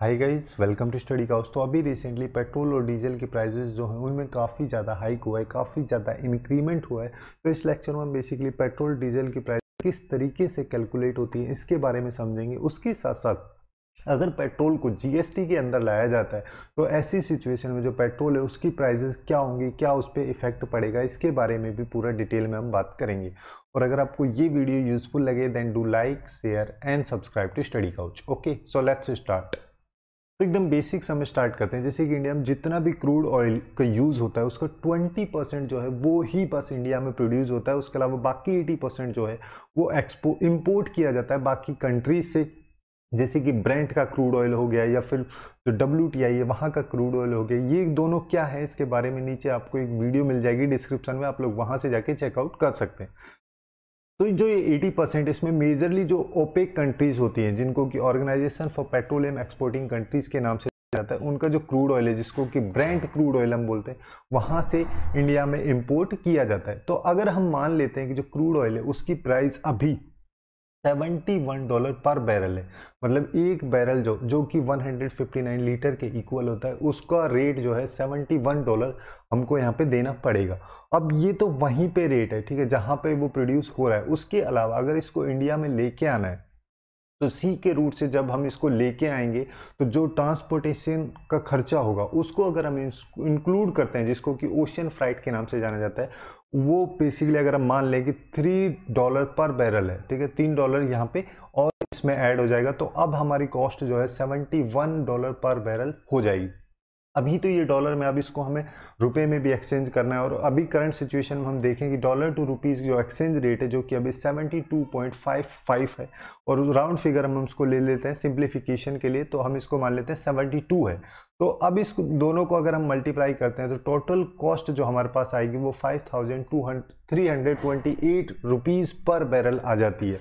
Hi guys, welcome to study couch. तो अभी recently petrol और डीजल के प्राइसेस जो हैं उनमें काफ़ी ज़्यादा हाइक हुआ है, काफ़ी ज़्यादा इंक्रीमेंट हुआ है। तो इस लेक्चर में हम बेसिकली पेट्रोल डीजल की प्राइस किस तरीके से कैलकुलेट होती है इसके बारे में समझेंगे। उसके साथ साथ अगर पेट्रोल को जीएसटी के अंदर लाया जाता है तो ऐसी सिचुएशन में जो पेट्रोल है उसकी प्राइसेस क्या होंगी, क्या उस पर इफेक्ट पड़ेगा, इसके बारे में भी पूरा डिटेल में हम बात करेंगे। और अगर आपको ये वीडियो यूजफुल लगे then do like, share and subscribe to study couch. Okay, so let's start. तो एकदम बेसिक से हम स्टार्ट करते हैं। जैसे कि इंडिया में जितना भी क्रूड ऑयल का यूज़ होता है उसका 20% जो है वो ही बस इंडिया में प्रोड्यूस होता है। उसके अलावा बाकी 80% जो है वो इम्पोर्ट किया जाता है बाकी कंट्रीज से, जैसे कि ब्रेंट का क्रूड ऑयल हो गया या फिर जो WTI है वहाँ का क्रूड ऑयल हो गया। ये दोनों क्या है इसके बारे में नीचे आपको एक वीडियो मिल जाएगी डिस्क्रिप्शन में, आप लोग वहाँ से जाके चेकआउट कर सकते हैं। तो जो ये 80% इसमें मेजरली जो ओपेक कंट्रीज़ होती हैं जिनको कि organisation for petroleum exporting countries के नाम से जाता है, उनका जो क्रूड ऑयल है जिसको कि ब्रेंट क्रूड ऑयल हम बोलते हैं वहाँ से इंडिया में इम्पोर्ट किया जाता है। तो अगर हम मान लेते हैं कि जो क्रूड ऑयल है उसकी प्राइस अभी $71 पर बैरल है, मतलब एक बैरल जो कि 159 लीटर के इक्वल होता है उसका रेट जो है $71 हमको यहाँ पे देना पड़ेगा। अब ये तो वहीं पे रेट है, ठीक है, जहाँ पे वो प्रोड्यूस हो रहा है। उसके अलावा अगर इसको इंडिया में लेके आना है तो सी के रूट से जब हम इसको लेके आएंगे तो जो ट्रांसपोर्टेशन का खर्चा होगा उसको अगर हम इंक्लूड करते हैं, जिसको कि ओशन फ्राइट के नाम से जाना जाता है, वो बेसिकली अगर हम मान लें कि $3 पर बैरल है, ठीक है, $3 यहाँ पे और इसमें ऐड हो जाएगा, तो अब हमारी कॉस्ट जो है $71 पर बैरल हो जाएगी। अभी तो ये डॉलर में, अब इसको हमें रुपए में भी एक्सचेंज करना है। और अभी करंट सिचुएशन में हम देखें कि डॉलर टू रुपीज़ जो एक्सचेंज रेट है जो कि अभी 72.55 है, और राउंड फिगर हम उसको ले लेते हैं सिंप्लीफिकेशन के लिए, तो हम इसको मान लेते हैं 72 है। तो अब इस दोनों को अगर हम मल्टीप्लाई करते हैं तो टोटल कॉस्ट जो हमारे पास आएगी वो 5,328 रुपीज़ पर बैरल आ जाती है।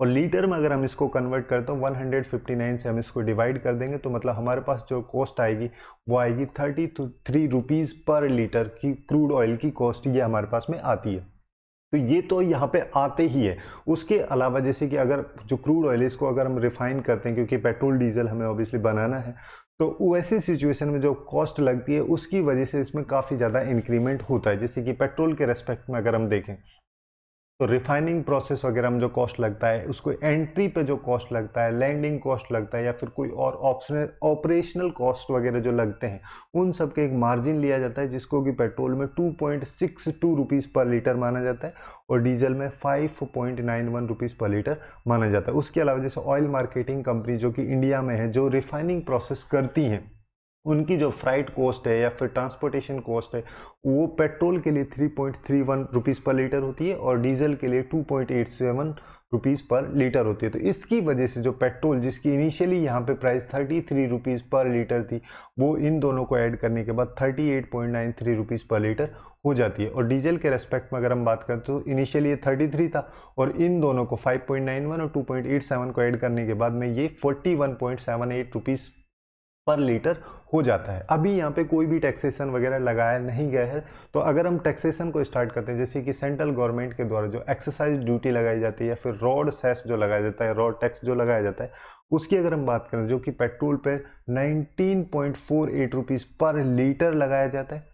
और लीटर में अगर हम इसको कन्वर्ट करते हैं 159 से हम इसको डिवाइड कर देंगे तो मतलब हमारे पास जो कॉस्ट आएगी वो आएगी 33 रुपीज़ पर लीटर की क्रूड ऑयल की कॉस्ट ये हमारे पास में आती है। तो ये तो यहाँ पे आते ही है। उसके अलावा जैसे कि अगर जो क्रूड ऑयल है इसको अगर हम रिफाइन करते हैं, क्योंकि पेट्रोल डीजल हमें ऑब्वियसली बनाना है, तो वैसे सिचुएशन में जो कॉस्ट लगती है उसकी वजह से इसमें काफ़ी ज़्यादा इंक्रीमेंट होता है। जैसे कि पेट्रोल के रेस्पेक्ट में अगर हम देखें तो रिफाइनिंग प्रोसेस वगैरह में जो कॉस्ट लगता है, उसको एंट्री पे जो कॉस्ट लगता है, लैंडिंग कॉस्ट लगता है, या फिर कोई और ऑपरेशनल कॉस्ट वगैरह जो लगते हैं, उन सब के एक मार्जिन लिया जाता है, जिसको कि पेट्रोल में 2.62 रुपीज़ पर लीटर माना जाता है और डीजल में 5.91 रुपीज़ पर लीटर माना जाता है। उसके अलावा जैसे ऑयल मार्केटिंग कंपनी जो कि इंडिया में है, जो रिफाइनिंग प्रोसेस करती हैं, उनकी जो फ्राइट कॉस्ट है या फिर ट्रांसपोर्टेशन कॉस्ट है वो पेट्रोल के लिए 3.31 रुपीज़ पर लीटर होती है और डीजल के लिए 2.87 रुपीज़ पर लीटर होती है। तो इसकी वजह से जो पेट्रोल, जिसकी इनिशियली यहाँ पे प्राइस 33 रुपीज़ पर लीटर थी, वो इन दोनों को ऐड करने के बाद 38.93 रुपीज़ पर लीटर हो जाती है। और डीजल के रेस्पेक्ट में अगर हम बात करें तो इनिशियली ये 33 था और इन दोनों को 5.91 और 2.87 को ऐड करने के बाद में ये 41.78 रुपीज़ पर लीटर हो जाता है। अभी यहाँ पे कोई भी टैक्सेशन वगैरह लगाया नहीं गया है। तो अगर हम टैक्सेशन को स्टार्ट करते हैं, जैसे कि सेंट्रल गवर्नमेंट के द्वारा जो एक्साइज ड्यूटी लगाई जाती है या फिर रोड सेस जो लगाया जाता है, रोड टैक्स जो लगाया जाता है, उसकी अगर हम बात करें जो कि पेट्रोल पर 19.48 रुपीज़ पर लीटर लगाया जाता है,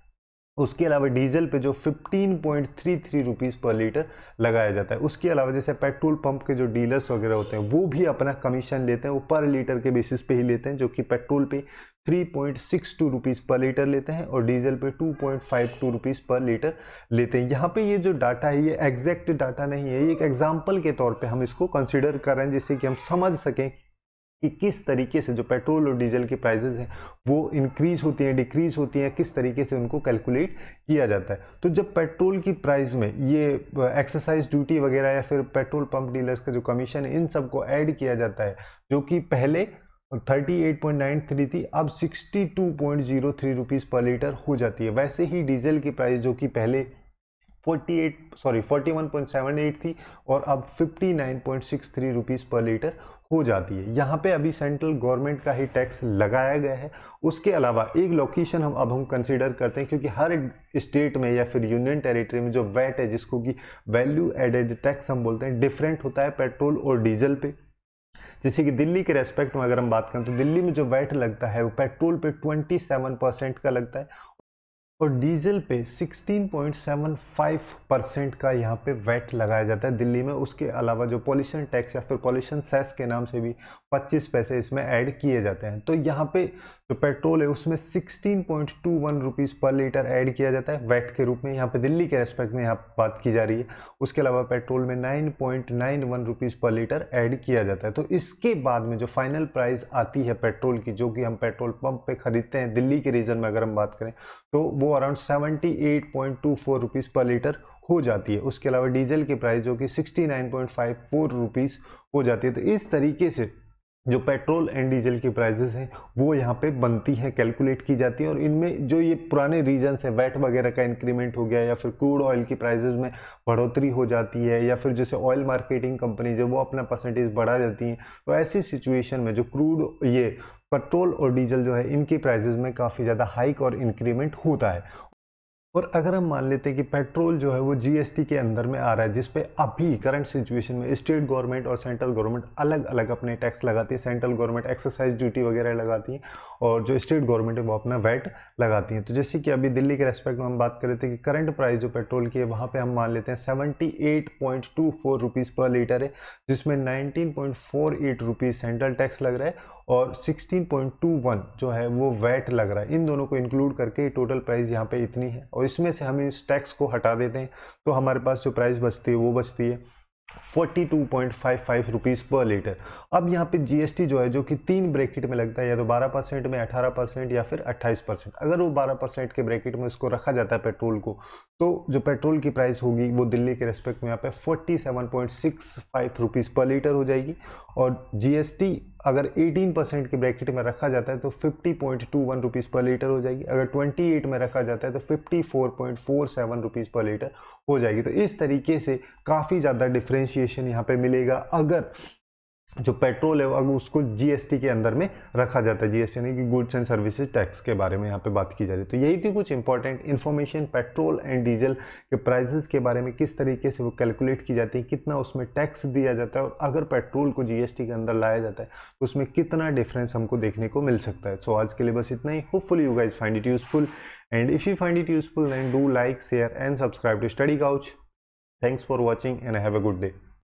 उसके अलावा डीजल पे जो 15.33 रुपीज़ पर लीटर लगाया जाता है। उसके अलावा जैसे पेट्रोल पंप के जो डीलर्स वगैरह होते हैं वो भी अपना कमीशन लेते हैं, वो पर लीटर के बेसिस पे ही लेते हैं, जो कि पेट्रोल पे 3.62 रुपीज़ पर लीटर लेते हैं और डीजल पे 2.52 रुपीज़ पर लीटर लेते हैं। यहाँ पे ये जो डाटा है ये एग्जैक्ट डाटा नहीं है, ये एक एग्जाम्पल के तौर पर हम इसको कंसिडर कर रहे हैं, जिससे कि हम समझ सकें कि किस तरीके से जो पेट्रोल और डीजल की प्राइसेस हैं वो इंक्रीज़ होती हैं, डिक्रीज़ होती हैं, किस तरीके से उनको कैलकुलेट किया जाता है। तो जब पेट्रोल की प्राइस में ये एक्साइज ड्यूटी वगैरह या फिर पेट्रोल पंप डीलर्स का जो कमीशन, इन सब को ऐड किया जाता है, जो कि पहले 38.93 थी, अब 62.03 रुपीज़ पर लीटर हो जाती है। वैसे ही डीजल की प्राइस जो कि पहले 41.78 थी और अब 59.63 रुपीज़ पर लीटर हो जाती है। यहाँ पे अभी सेंट्रल गवर्नमेंट का ही टैक्स लगाया गया है। उसके अलावा एक लोकेशन हम कंसीडर करते हैं, क्योंकि हर स्टेट में या फिर यूनियन टेरिटरी में जो वैट है, जिसको कि वैल्यू एडेड टैक्स हम बोलते हैं, डिफरेंट होता है पेट्रोल और डीजल पे। जैसे कि दिल्ली के रेस्पेक्ट में अगर हम बात करें तो दिल्ली में जो वैट लगता है वो पेट्रोल पे 27% का लगता है और डीजल पे 16.75% का यहाँ पे वैट लगाया जाता है दिल्ली में। उसके अलावा जो पॉल्यूशन टैक्स या फिर पॉल्यूशन सेस के नाम से भी 25 पैसे इसमें ऐड किए जाते हैं। तो यहाँ पे जो पेट्रोल है उसमें 16.21 रुपीज़ पर लीटर ऐड किया जाता है वैट के रूप में, यहाँ पे दिल्ली के रेस्पेक्ट में यहाँ बात की जा रही है। उसके अलावा पेट्रोल में 9.91 रुपीज़ पर लीटर ऐड किया जाता है। तो इसके बाद में जो फाइनल प्राइस आती है पेट्रोल की, जो कि हम पेट्रोल पंप पे खरीदते हैं दिल्ली के रीजन में अगर हम बात करें, तो वो अराउंड 78.24 रुपीज़ पर लीटर हो जाती है। उसके अलावा डीजल की प्राइस जो कि 69.54 रुपीज़ हो जाती है। तो इस तरीके से जो पेट्रोल एंड डीजल की प्राइजेस हैं वो यहाँ पे बनती हैं, कैलकुलेट की जाती हैं। और इनमें जो ये पुराने रीजन्स हैं, वैट वगैरह का इंक्रीमेंट हो गया या फिर क्रूड ऑयल की प्राइजेस में बढ़ोतरी हो जाती है या फिर जैसे ऑयल मार्केटिंग कंपनीज है वो अपना परसेंटेज बढ़ा जाती हैं, तो ऐसी सिचुएशन में जो क्रूड ये पेट्रोल और डीजल जो है इनकी प्राइजेस में काफ़ी ज़्यादा हाइक और इंक्रीमेंट होता है। और अगर हम मान लेते हैं कि पेट्रोल जो है वो जीएसटी के अंदर में आ रहा है, जिस पे अभी करंट सिचुएशन में स्टेट गवर्नमेंट और सेंट्रल गवर्नमेंट अलग अलग अपने टैक्स लगाती है। सेंट्रल गवर्नमेंट एक्साइज ड्यूटी वगैरह लगाती है और जो स्टेट गवर्नमेंट है वो अपना वैट लगाती है। तो जैसे कि अभी दिल्ली के रेस्पेक्ट में हम बात कर रहे थे कि करंट प्राइस जो पेट्रोल की है वहाँ पर हम मान लेते हैं 78.24 रुपीज़ पर लीटर है, जिसमें 19.48 रुपीज़ सेंट्रल टैक्स लग रहा है और 16.21 जो है वो वैट लग रहा है। इन दोनों को इंक्लूड करके टोटल प्राइस यहाँ पे इतनी है और इसमें से हम इस टैक्स को हटा देते हैं तो हमारे पास जो प्राइस बचती है वो बचती है 42.55 रुपीज़ पर लीटर। अब यहाँ पे जीएसटी जो है, जो कि तीन ब्रैकेट में लगता है, या तो 12% में, 18% या फिर 28%। अगर वो 12% के ब्रैकेट में उसको रखा जाता है पेट्रोल को, तो जो पेट्रोल की प्राइस होगी वो दिल्ली के रेस्पेक्ट में यहाँ पे 47.65 रुपीज़ पर लीटर हो जाएगी। और जीएसटी अगर 18% के ब्रैकेट में रखा जाता है तो 50.21 रुपीज़ पर लीटर हो जाएगी। अगर 28 में रखा जाता है तो 54.47 रुपीज़ पर लीटर हो जाएगी। तो इस तरीके से काफ़ी ज़्यादा डिफ्रेंशिएशन यहाँ पे मिलेगा अगर जो पेट्रोल है अगर उसको जीएसटी के अंदर में रखा जाता है। जीएसटी यानी कि गुड्स एंड सर्विसेज टैक्स के बारे में यहाँ पे बात की जा रही है। तो यही थी कुछ important information petrol and diesel के प्राइसेस के बारे में, किस तरीके से वो कैलकुलेट की जाती है, कितना उसमें टैक्स दिया जाता है और अगर पेट्रोल को जीएसटी के अंदर लाया जाता है तो उसमें कितना डिफरेंस हमको देखने को मिल सकता है। सो आज के लिए बस इतना ही। Hopefully you guys find it useful and if you find it useful then do like share and subscribe to study couch. Thanks for watching and have a good day.